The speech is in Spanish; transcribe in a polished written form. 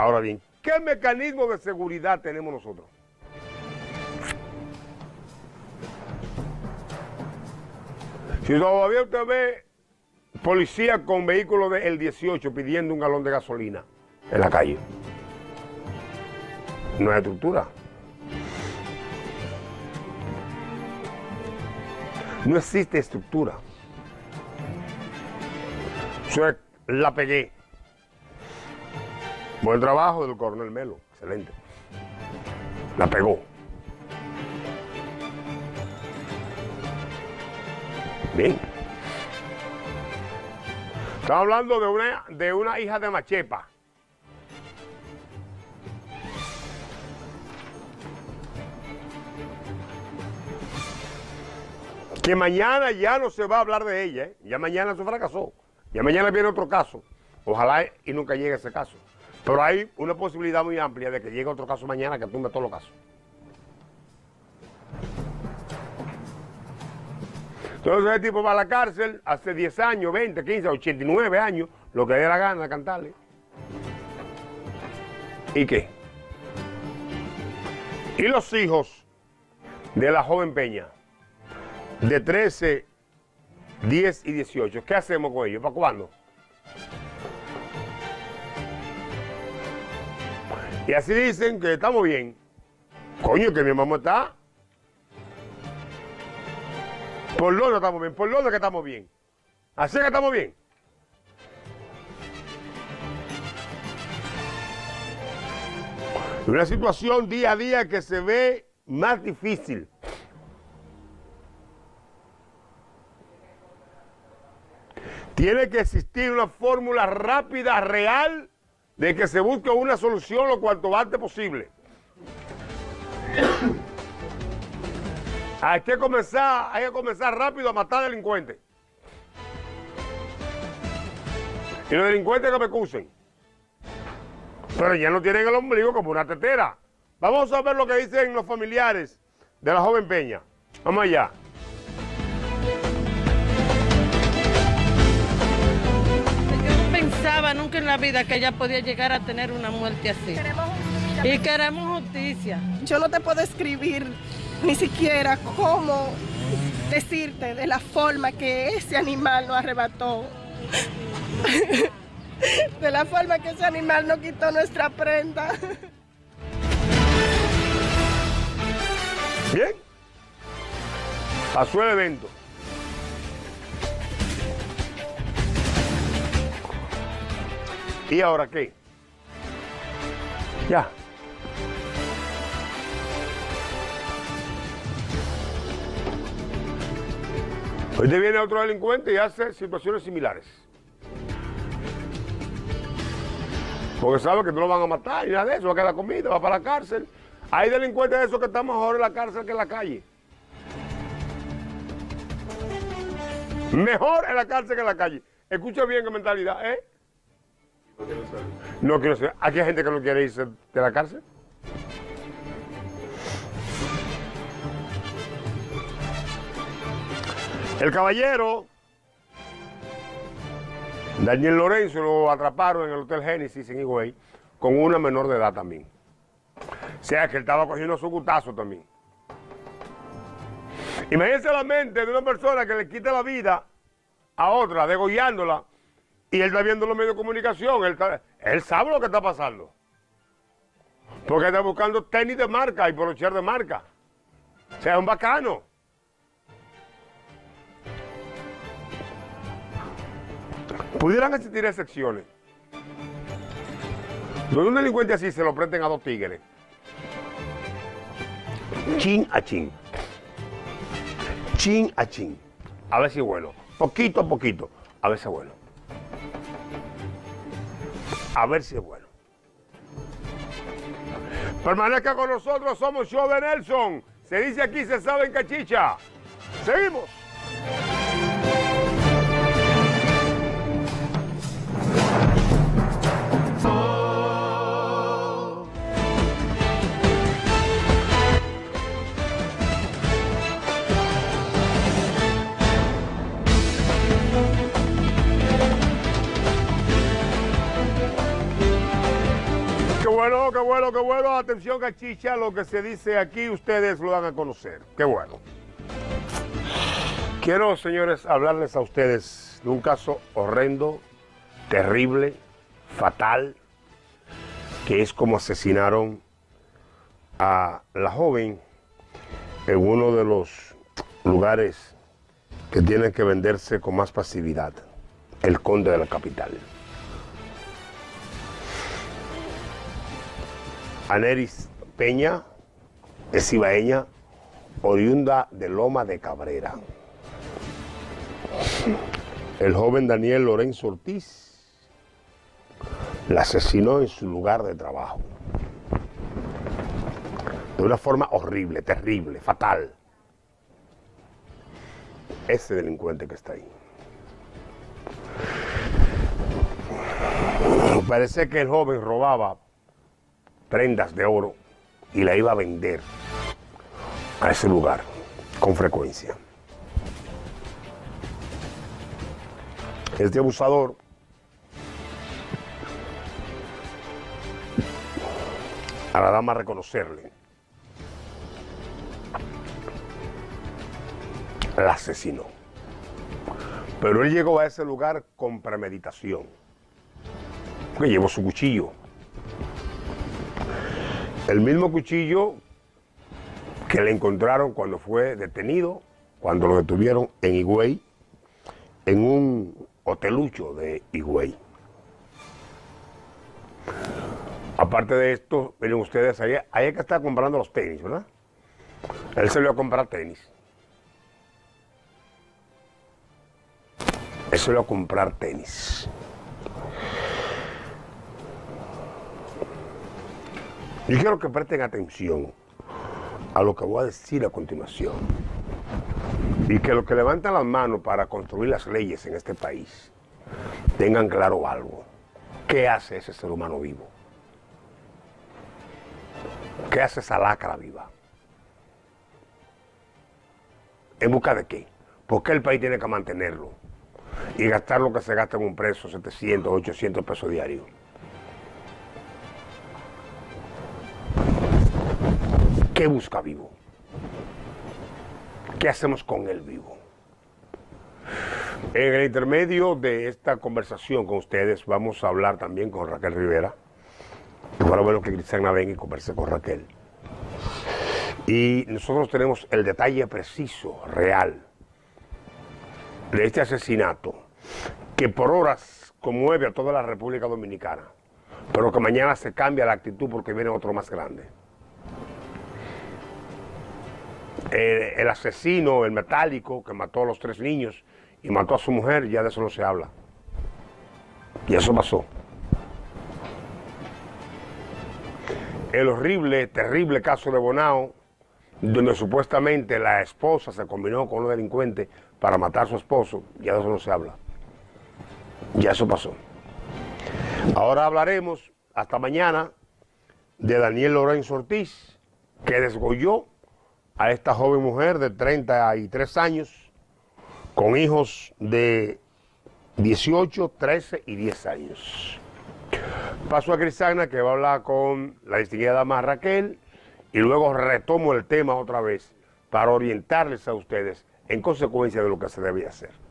Ahora bien, ¿qué mecanismo de seguridad tenemos nosotros? Si todavía usted ve policía con vehículos del 18 pidiendo un galón de gasolina en la calle, no hay estructura. No existe estructura. Yo la pegué. Buen trabajo del coronel Melo, excelente. La pegó. Bien. Estaba hablando de una hija de Machepa. Que mañana ya no se va a hablar de ella, ¿eh? Ya mañana se fracasó. Ya mañana viene otro caso. Ojalá y nunca llegue ese caso. Pero hay una posibilidad muy amplia de que llegue otro caso mañana que tumbe todos los casos. Entonces el tipo va a la cárcel hace 10 años, 20, 15, 89 años, lo que dé la gana de cantarle. ¿Y qué? Y los hijos de la joven Peña, de 13, 10 y 18, ¿qué hacemos con ellos? ¿Para cuándo? Y así dicen que estamos bien. Coño, que mi mamá está. Por lo no estamos bien, por lo no que estamos bien. Así que estamos bien. Una situación día a día que se ve más difícil. Tiene que existir una fórmula rápida, real, de que se busque una solución lo cuanto antes posible. Hay que comenzar rápido a matar delincuentes. Y los delincuentes que me acusen. Pero ya no tienen el ombligo como una tetera. Vamos a ver lo que dicen los familiares de la joven Peña. Vamos allá. Nunca en la vida que ella podía llegar a tener una muerte así. Y queremos justicia. Yo no te puedo escribir ni siquiera cómo decirte de la forma que ese animal nos arrebató. De la forma que ese animal nos quitó nuestra prenda. Bien. Pasó el evento. ¿Y ahora qué? Ya. Hoy te viene otro delincuente y hace situaciones similares. Porque sabe que no lo van a matar y nada de eso, va a quedar comida, va para la cárcel. Hay delincuentes de esos que están mejor en la cárcel que en la calle. Mejor en la cárcel que en la calle. Escucha bien qué mentalidad, ¿eh? No quiero saber. Aquí hay gente que no quiere irse de la cárcel. El caballero Daniel Lorenzo lo atraparon en el Hotel Génesis en Higüey con una menor de edad también. O sea que él estaba cogiendo su gutazo también. Imagínense la mente de una persona que le quita la vida a otra, degollándola. Y él está viendo los medios de comunicación, él sabe lo que está pasando. Porque está buscando tenis de marca y polocher de marca. O sea, es un bacano. Pudieran existir excepciones. Donde un delincuente así se lo prenden a dos tigres. Chin a chin. Chin a chin. A ver si bueno. Poquito a poquito. A ver si bueno. A ver si es bueno. Permanezca con nosotros, somos Show de Nelson. Se dice aquí, se sabe en Cachicha. Seguimos. bueno, qué bueno, qué bueno. Atención, Cachicha, lo que se dice aquí, ustedes lo van a conocer. Qué bueno. Quiero, señores, hablarles a ustedes de un caso horrendo, terrible, fatal, que es como asesinaron a la joven en uno de los lugares que tienen que venderse con más pasividad, el Conde de la capital. Anelis Peña es ibaeña, oriunda de Loma de Cabrera. El joven Daniel Lorenzo Ortiz la asesinó en su lugar de trabajo. De una forma horrible, terrible, fatal. Ese delincuente que está ahí. Parece que el joven robaba prendas de oro y la iba a vender a ese lugar con frecuencia. Este abusador a la dama reconocerle la asesinó, pero él llegó a ese lugar con premeditación, que llevó su cuchillo, el mismo cuchillo que le encontraron cuando fue detenido, cuando lo detuvieron en Higüey, en un hotelucho de Higüey. Aparte de esto, miren ustedes, ahí es que está comprando los tenis, ¿verdad? Él se lo va a comprar tenis. Él se lo va a comprar tenis. Yo quiero que presten atención a lo que voy a decir a continuación. Y que los que levantan las manos para construir las leyes en este país tengan claro algo. ¿Qué hace ese ser humano vivo? ¿Qué hace esa lacra viva? ¿En busca de qué? ¿Por qué el país tiene que mantenerlo? Y gastar lo que se gasta en un preso, 700, 800 pesos diarios. ¿Qué busca vivo? ¿Qué hacemos con él vivo? En el intermedio de esta conversación con ustedes, vamos a hablar también con Raquel Rivera. Igual bueno que Cristiana venga y converse con Raquel. Y nosotros tenemos el detalle preciso, real, de este asesinato, que por horas conmueve a toda la República Dominicana, pero que mañana se cambia la actitud porque viene otro más grande. El asesino, el metálico, que mató a los 3 niños y mató a su mujer, ya de eso no se habla. Y eso pasó. El horrible, terrible caso de Bonao, donde supuestamente la esposa se combinó con un delincuente para matar a su esposo, ya de eso no se habla. Ya eso pasó. Ahora hablaremos, hasta mañana, de Daniel Lorenzo Ortiz, que desgolló a esta joven mujer de 33 años, con hijos de 18, 13 y 10 años. Paso a Crisana, que va a hablar con la distinguida dama Raquel, y luego retomo el tema otra vez para orientarles a ustedes en consecuencia de lo que se debe hacer.